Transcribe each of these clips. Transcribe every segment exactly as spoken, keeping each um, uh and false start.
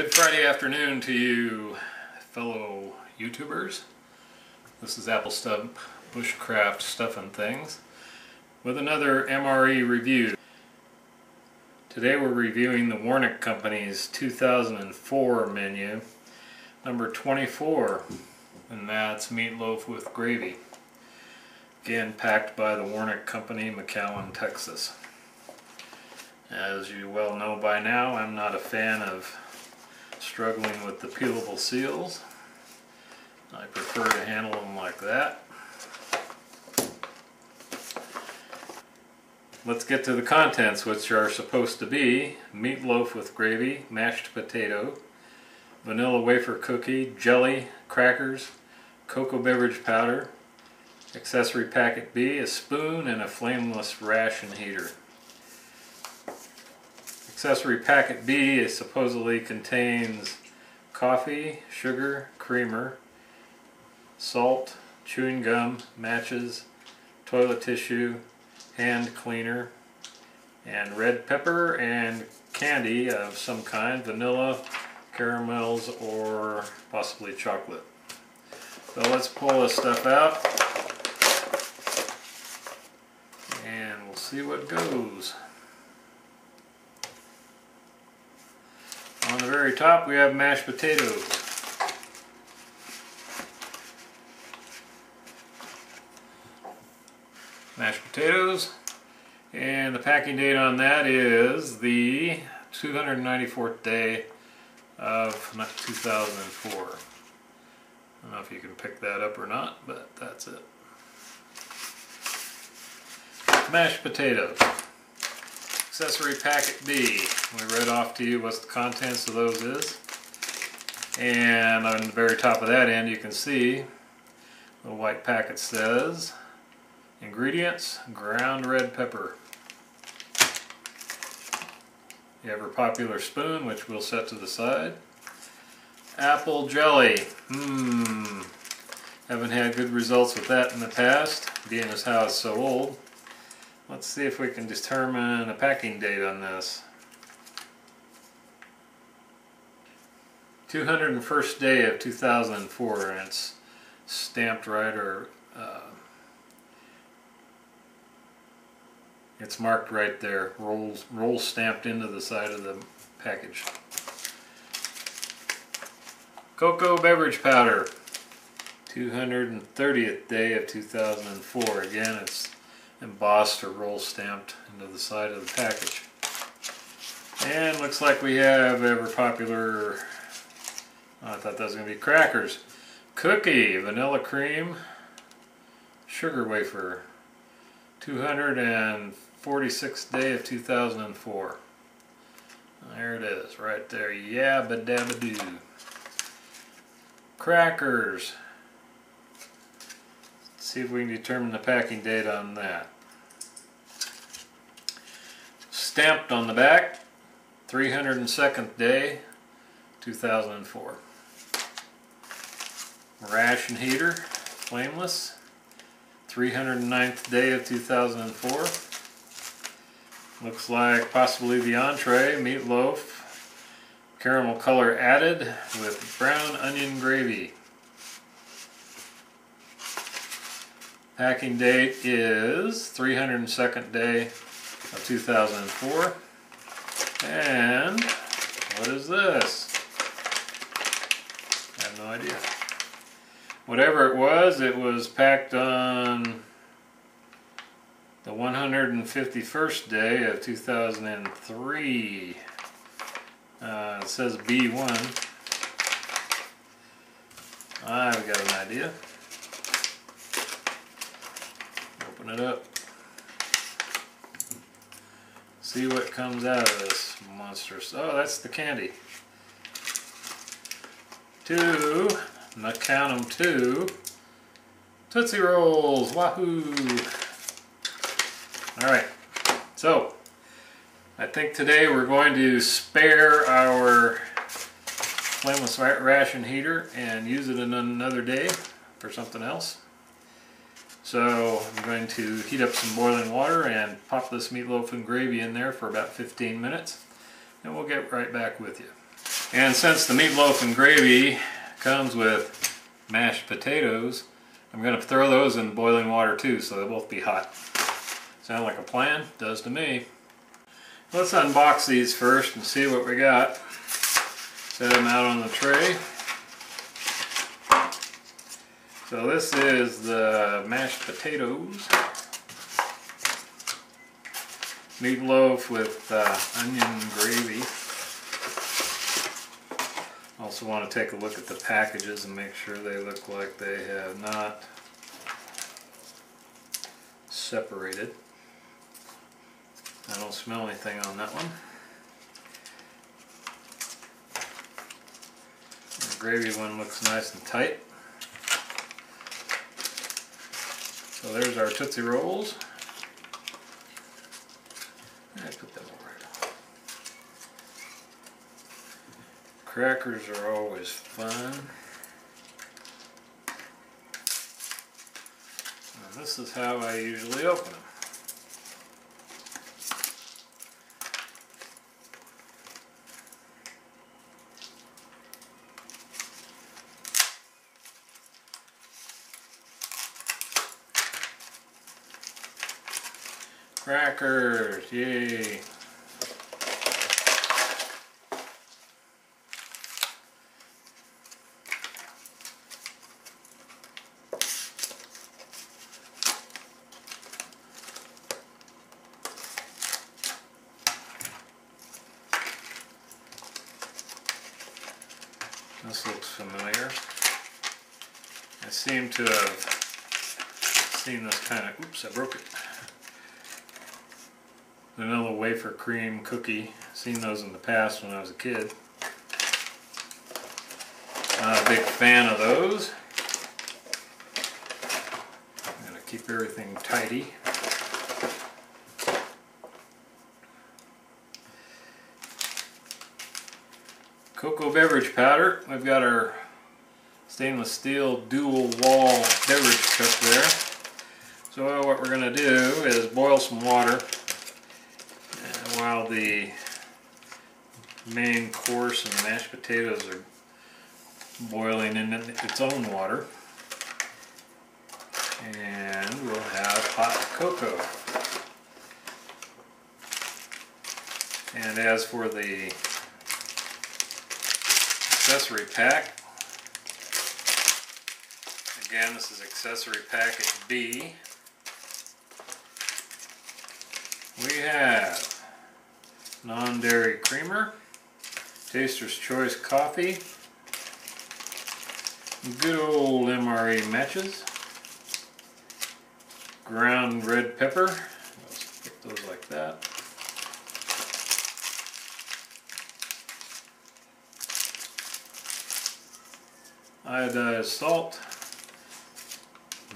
Good Friday afternoon to you, fellow YouTubers. This is Apple Stump Bushcraft Stuff and Things with another M R E review. Today we're reviewing the Warnick Company's two thousand four menu, number twenty-four, and that's meatloaf with gravy. Again, packed by the Warnick Company, McAllen, Texas. As you well know by now, I'm not a fan of struggling with the peelable seals. I prefer to handle them like that. Let's get to the contents, which are supposed to be meatloaf with gravy, mashed potato, vanilla wafer cookie, jelly, crackers, cocoa beverage powder, accessory packet B, a spoon, and a flameless ration heater. Accessory packet B is supposedly contains coffee, sugar, creamer, salt, chewing gum, matches, toilet tissue, hand cleaner, and red pepper and candy of some kind, vanilla, caramels, or possibly chocolate. So let's pull this stuff out and we'll see what goes. On the very top we have mashed potatoes. Mashed potatoes, and the packing date on that is the two hundred ninety-fourth day of two thousand four. I don't know if you can pick that up or not, but that's it. Mashed potatoes. Accessory packet B. We read off to you what the contents of those is. And on the very top of that end you can see the white packet says ingredients, ground red pepper. You have your popular spoon, which we'll set to the side. Apple jelly. Hmm. Haven't had good results with that in the past, being as how it's so old. Let's see if we can determine a packing date on this. two hundred first day of two thousand four, and it's stamped right, or uh, it's marked right there. Rolls, rolls stamped into the side of the package. Cocoa beverage powder. two hundred thirtieth day of two thousand four. Again, it's embossed or roll stamped into the side of the package. And looks like we have ever popular, oh, I thought that was going to be crackers, cookie, vanilla cream, sugar wafer, two hundred forty-sixth day of two thousand four. There it is, right there, yabba dabba doo. Crackers. See if we can determine the packing date on that. Stamped on the back, three hundred second day, two thousand four. Ration heater, flameless, three hundred ninth day of two thousand four. Looks like possibly the entree, meatloaf, caramel color added with brown onion gravy. Packing date is three hundred second day of two thousand four. And what is this? I have no idea. Whatever it was, it was packed on the one hundred fifty-first day of two thousand three. Uh, it says B one. I've got an idea. It up. See what comes out of this monstrous. Oh, that's the candy. Two, now count them, two Tootsie Rolls. Wahoo! All right. So, I think today we're going to spare our flameless ration heater and use it in another day for something else. So I'm going to heat up some boiling water and pop this meatloaf and gravy in there for about fifteen minutes, and we'll get right back with you. And since the meatloaf and gravy comes with mashed potatoes, I'm going to throw those in boiling water too, so they'll both be hot. Sound like a plan? Does to me. Let's unbox these first and see what we got. Set them out on the tray. So this is the mashed potatoes. Meatloaf with uh, onion gravy. Also want to take a look at the packages and make sure they look like they have not separated. I don't smell anything on that one. The gravy one looks nice and tight. So there's our Tootsie Rolls. I put them over. Crackers are always fun. And this is how I usually open them. Crackers, yay! This looks familiar. I seem to have seen this kind of, oops, I broke it. Vanilla wafer cream cookie. Seen those in the past when I was a kid. Not a big fan of those. I'm going to keep everything tidy. Cocoa beverage powder. We've got our stainless steel dual wall beverage cup there. So what we're going to do is boil some water while the main course and mashed potatoes are boiling in its own water, and we'll have hot cocoa. And as for the accessory pack, again, this is Accessory Packet B. We have non-dairy creamer, Taster's Choice coffee, good old M R E matches, ground red pepper, let's pick those like that, iodized salt,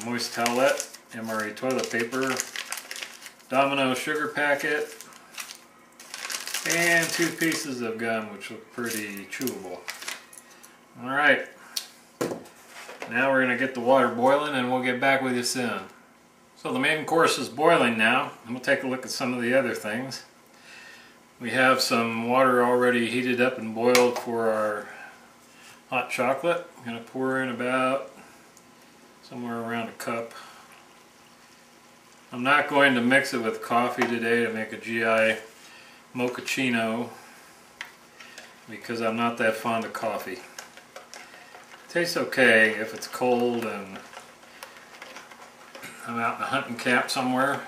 moist towelette, M R E toilet paper, Domino sugar packet, and two pieces of gum, which look pretty chewable. Alright, now we're going to get the water boiling and we'll get back with you soon. So the main course is boiling now, and we'll take a look at some of the other things. We have some water already heated up and boiled for our hot chocolate. I'm going to pour in about somewhere around a cup. I'm not going to mix it with coffee today to make a G I mochaccino because I'm not that fond of coffee. Tastes okay if it's cold and I'm out in a hunting camp somewhere.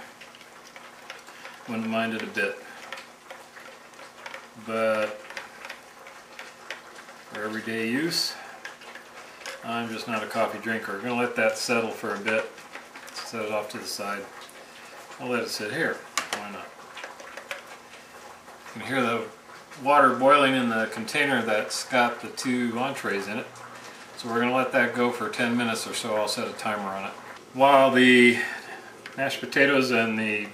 Wouldn't mind it a bit. But for everyday use, I'm just not a coffee drinker. I'm going to let that settle for a bit. Set it off to the side. I'll let it sit here. Why not? You can hear the water boiling in the container that's got the two entrees in it. So we're going to let that go for ten minutes or so. I'll set a timer on it. While the mashed potatoes and the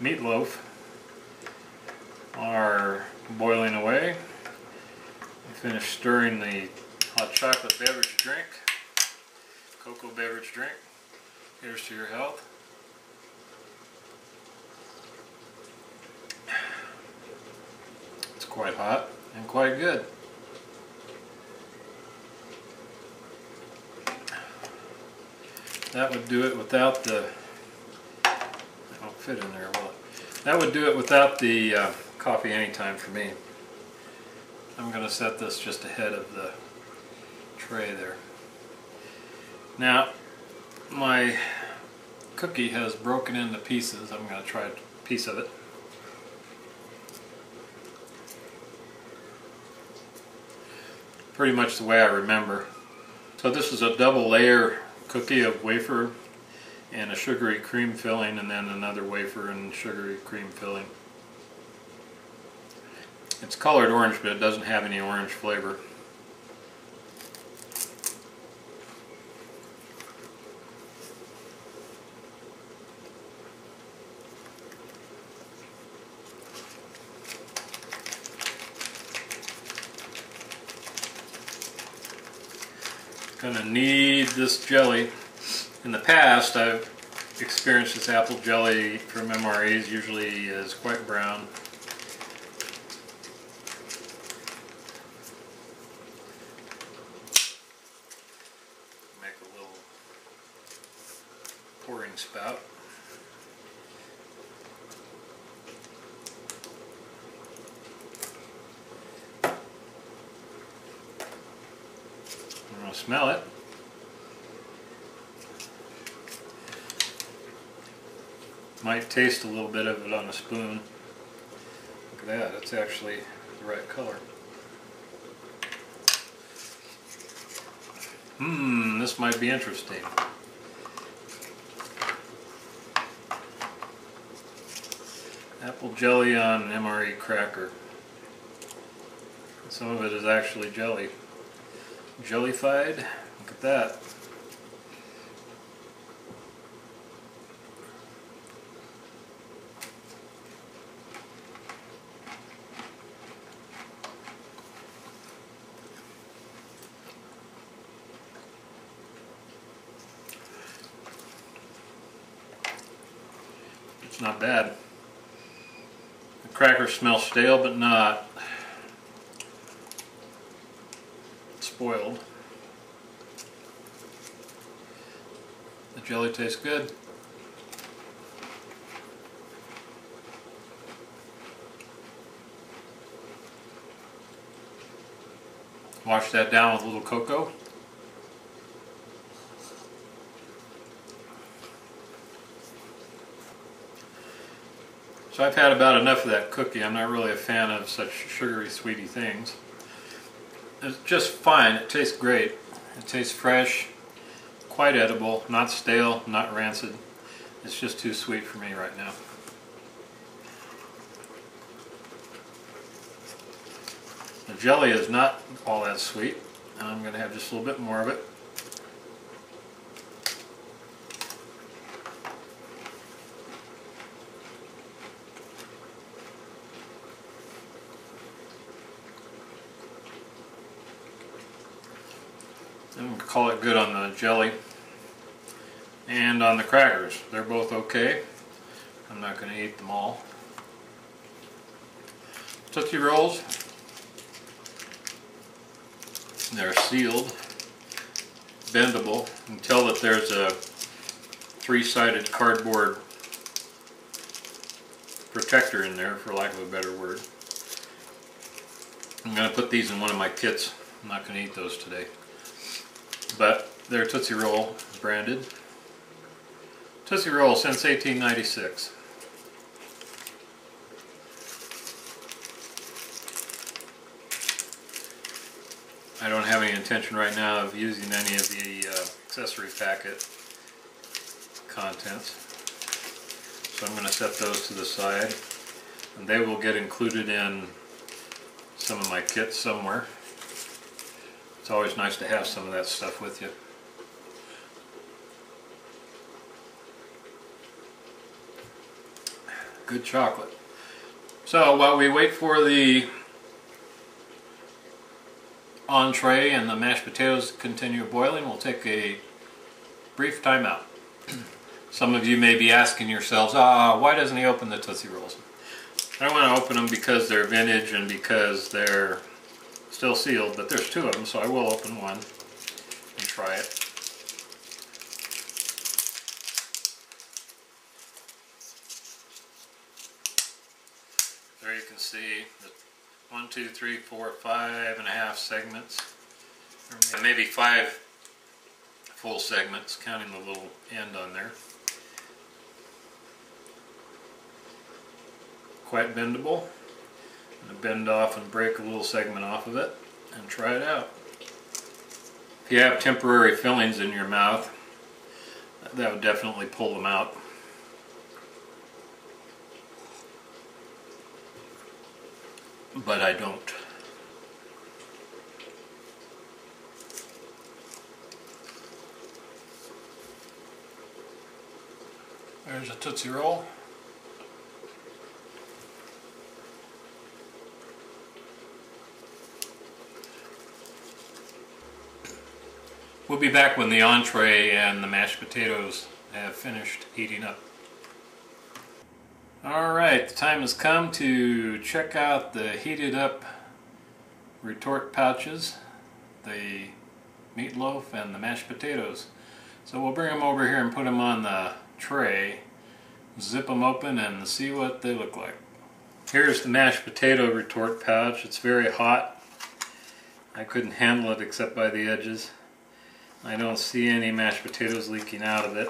meatloaf are boiling away, I finished stirring the hot chocolate beverage drink, cocoa beverage drink. Here's to your health. Quite hot. and quite good. That would do it without the, it won't fit in there, will it? That would do it without the uh, coffee anytime for me. I'm going to set this just ahead of the tray there. Now, my cookie has broken into pieces. I'm going to try a piece of it. Pretty much the way I remember. So this is a double layer cookie of wafer and a sugary cream filling, and then another wafer and sugary cream filling. It's colored orange, but it doesn't have any orange flavor. Gonna knead this jelly. In the past, I've experienced this apple jelly from M R Es. Usually is quite brown. Make a little pouring spout. Smell it. Might taste a little bit of it on a spoon. Look at that, it's actually the right color. Mmm, this might be interesting. Apple jelly on an M R E cracker. Some of it is actually jelly. Jellified. Look at that. It's not bad. The crackers smell stale, but not spoiled. The jelly tastes good. Wash that down with a little cocoa. So I've had about enough of that cookie. I'm not really a fan of such sugary, sweety things. It's just fine. It tastes great. It tastes fresh, quite edible, not stale, not rancid. It's just too sweet for me right now. The jelly is not all that sweet, and I'm going to have just a little bit more of it. I'm going to call it good on the jelly and on the crackers. They're both okay. I'm not going to eat them all. Tootsie Rolls. They're sealed, bendable. You can tell that there's a three-sided cardboard protector in there, for lack of a better word. I'm going to put these in one of my kits. I'm not going to eat those today. But they're Tootsie Roll branded. Tootsie Roll since eighteen ninety-six. I don't have any intention right now of using any of the uh, accessory packet contents. So I'm going to set those to the side. And they will get included in some of my kits somewhere. It's always nice to have some of that stuff with you. Good chocolate. So while we wait for the entree and the mashed potatoes to continue boiling, we'll take a brief time out. Some of you may be asking yourselves, ah, why doesn't he open the Tootsie Rolls? I want to open them because they're vintage and because they're still sealed, but there's two of them, so I will open one and try it. There you can see the one, two, three, four, five and a half segments, or maybe five full segments, counting the little end on there. Quite bendable. I'm going to bend off and break a little segment off of it and try it out. If you have temporary fillings in your mouth, that would definitely pull them out. But I don't. There's a Tootsie Roll. We'll be back when the entree and the mashed potatoes have finished heating up. Alright, the time has come to check out the heated up retort pouches, the meatloaf and the mashed potatoes. So we'll bring them over here and put them on the tray, zip them open and see what they look like. Here's the mashed potato retort pouch. It's very hot. I couldn't handle it except by the edges. I don't see any mashed potatoes leaking out of it.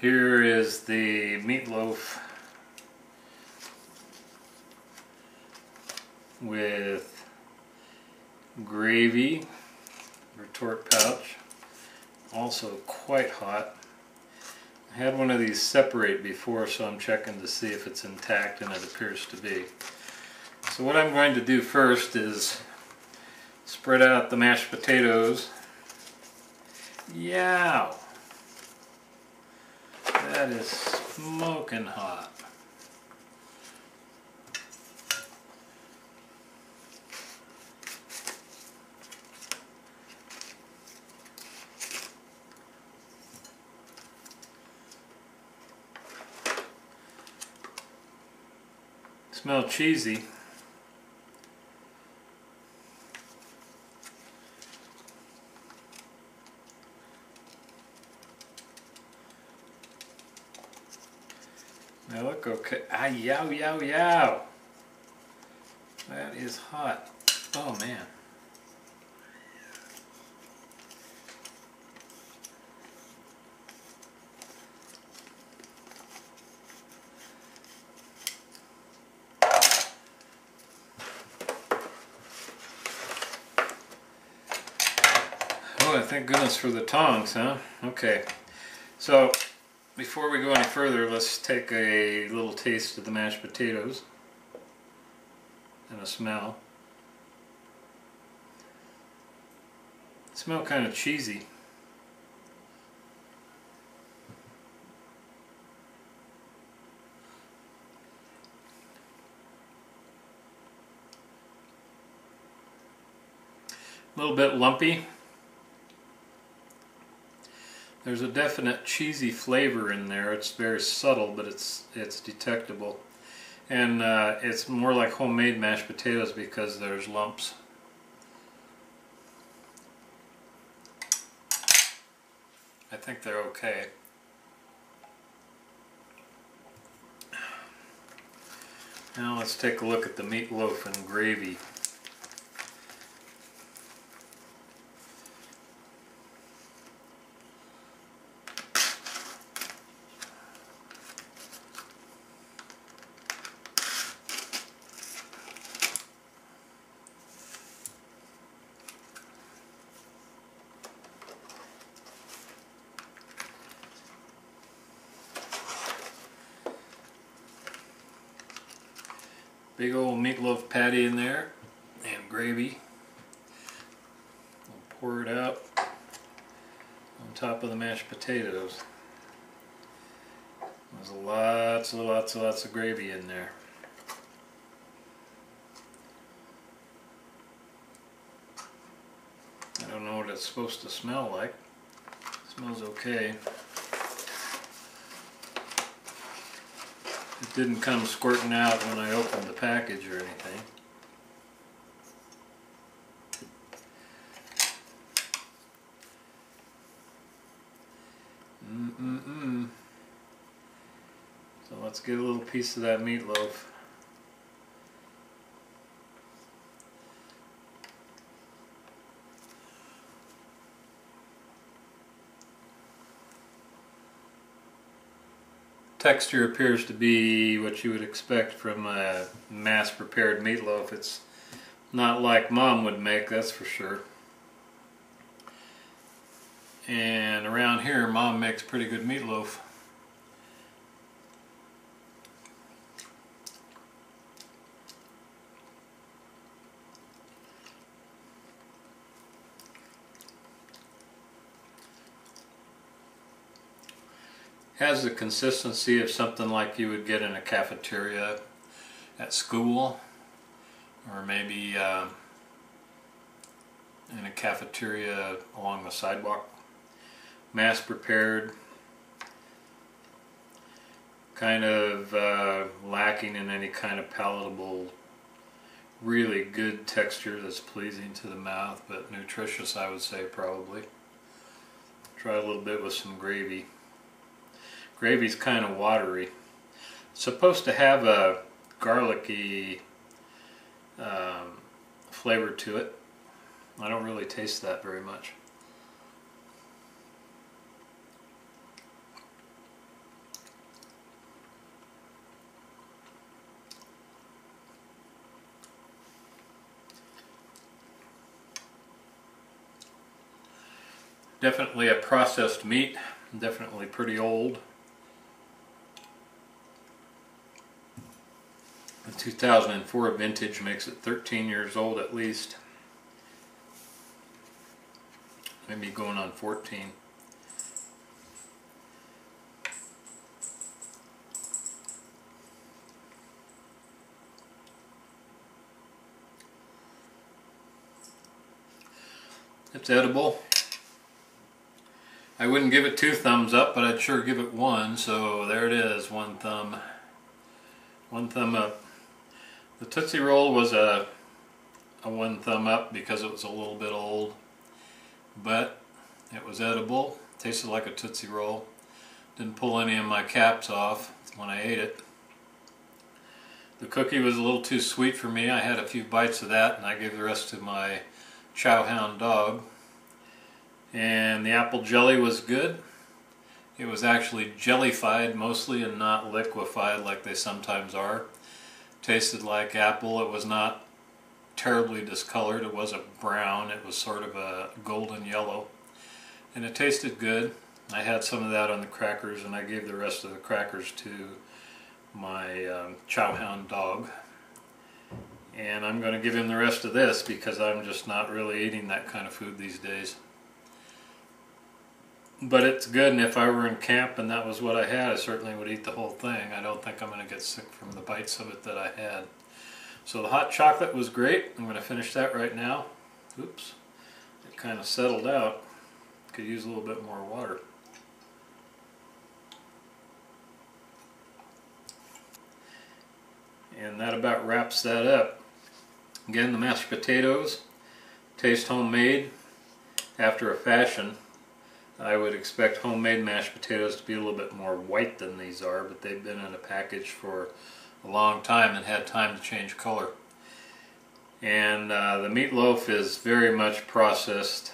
Here is the meatloaf with gravy retort pouch, also quite hot. I had one of these separate before, so I'm checking to see if it's intact, and it appears to be. So what I'm going to do first is spread out the mashed potatoes. Yow! That is smoking hot. Smell cheesy. They look okay. Ah, yow, yow, yow. That is hot. Oh, man. Oh, thank goodness for the tongs, huh? Okay. So, before we go any further, let's take a little taste of the mashed potatoes and a smell. They smell kind of cheesy. A little bit lumpy. There's a definite cheesy flavor in there. It's very subtle, but it's it's detectable. And uh, it's more like homemade mashed potatoes because there's lumps. I think they're okay. Now let's take a look at the meatloaf and gravy. Big old meatloaf patty in there, and gravy. I'll pour it out on top of the mashed potatoes. There's lots and lots and lots of gravy in there. I don't know what it's supposed to smell like. It smells okay. didn't come squirting out when I opened the package or anything. Mm-mm-mm. So let's get a little piece of that meatloaf. Texture appears to be what you would expect from a mass-prepared meatloaf. It's not like Mom would make, that's for sure. And around here, Mom makes pretty good meatloaf. Has the consistency of something like you would get in a cafeteria at school, or maybe uh, in a cafeteria along the sidewalk. Mass prepared, kind of uh, lacking in any kind of palatable, really good texture that's pleasing to the mouth, but nutritious, I would say, probably. Try a little bit with some gravy. Gravy's kind of watery. It's supposed to have a garlicky um, flavor to it. I don't really taste that very much. Definitely a processed meat, definitely pretty old. The two thousand four vintage makes it thirteen years old at least. Maybe going on fourteen. It's edible. I wouldn't give it two thumbs up, but I'd sure give it one, so there it is, one thumb. One thumb up. The Tootsie Roll was a, a one thumb up because it was a little bit old, but it was edible, tasted like a Tootsie Roll, didn't pull any of my caps off when I ate it. The cookie was a little too sweet for me, I had a few bites of that and I gave the rest to my Chowhound dog. And the apple jelly was good. It was actually jellified mostly and not liquefied like they sometimes are. Tasted like apple. It was not terribly discolored. It wasn't brown. It was sort of a golden yellow. And it tasted good. I had some of that on the crackers and I gave the rest of the crackers to my um, Chowhound dog. And I'm going to give him the rest of this because I'm just not really eating that kind of food these days. But it's good, and if I were in camp and that was what I had, I certainly would eat the whole thing. I don't think I'm going to get sick from the bites of it that I had. So the hot chocolate was great. I'm going to finish that right now. Oops. It kind of settled out. Could use a little bit more water. And that about wraps that up. Again, the mashed potatoes taste homemade after a fashion. I would expect homemade mashed potatoes to be a little bit more white than these are, but they've been in a package for a long time and had time to change color. And uh, the meatloaf is very much processed.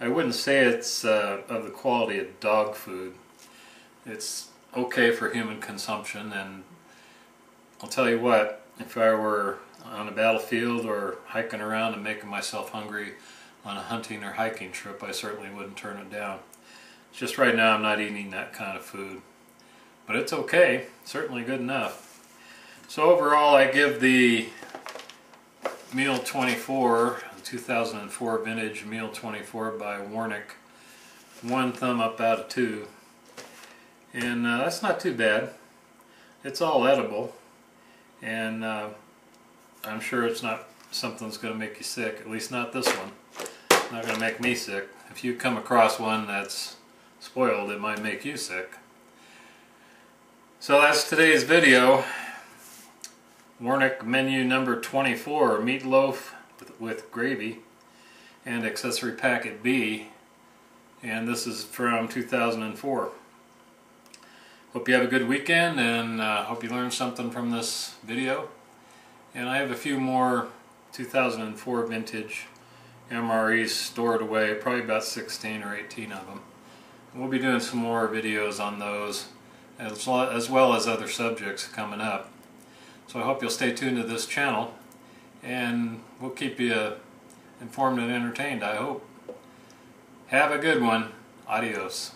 I wouldn't say it's uh, of the quality of dog food. It's okay for human consumption, and I'll tell you what, if I were on a battlefield or hiking around and making myself hungry on a hunting or hiking trip, I certainly wouldn't turn it down. It's just right now I'm not eating that kind of food. But it's okay, certainly good enough. So overall I give the Meal twenty-four, the two thousand four vintage Meal twenty-four by Warnick, one thumb up out of two. And uh, that's not too bad. It's all edible. And uh, I'm sure it's not something that's going to make you sick, at least not this one. Not going to make me sick. If you come across one that's spoiled, it might make you sick. So that's today's video. Warnick menu number twenty-four, meatloaf with gravy and accessory packet B, and this is from two thousand four. Hope you have a good weekend, and uh, hope you learned something from this video. And I have a few more two thousand four vintage M R Es stored away, probably about sixteen or eighteen of them. We'll be doing some more videos on those, as well as other subjects coming up. So I hope you'll stay tuned to this channel, and we'll keep you informed and entertained, I hope. Have a good one. Adios.